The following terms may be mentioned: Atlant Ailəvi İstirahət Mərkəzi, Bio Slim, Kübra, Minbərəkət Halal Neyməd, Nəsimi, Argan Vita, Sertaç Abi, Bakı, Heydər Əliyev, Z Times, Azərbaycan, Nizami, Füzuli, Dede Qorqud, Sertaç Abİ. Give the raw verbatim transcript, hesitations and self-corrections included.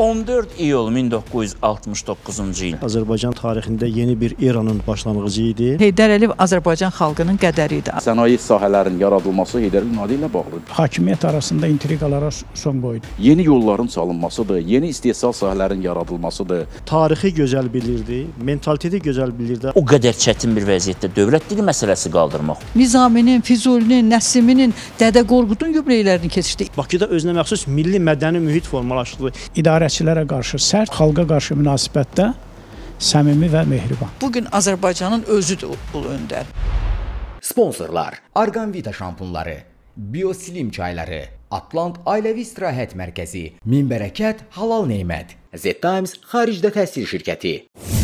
on dörd iyul min doqquz yüz altmış doqquzuncu il. Azərbaycan tarixində yeni bir eranın başlanğıcı idi. Heydər Əliyev Azərbaycan xalqının qədəri idi. Sənaye sahələrinin yaradılması Heydər Əliyevin adı ilə bağlıdır. Hakimiyyət arasında intriqalara son qoydu. Yeni yolların salınmasıdır, yeni istehsal sahələrinin yaradılmasıdır. Tarixi gözəl bilirdi, mentaliteti gözəl bilirdi. O qədər çətin bir vəziyyətdə dövlət dili məsələsi qaldırmaq. Nizaminin, Füzulinin, Nəsiminin, Dede Qorqudun yubileylərini keçirdik. Bakıda özünə məxsus milli mədəni mühit formalaşdı. İdarəçilərə qarşı sərt, xalqa qarşı münasibətdə səmimi və mehriban. Bugün Azərbaycanın özüdür bu öndə. Sponsorlar: Argan Vita şampunları, Bio Slim çayları, Atlant Ailəvi İstirahət Mərkəzi, Minbərəkət Halal Neyməd, Z Times xaricdə təhsil şirkəti.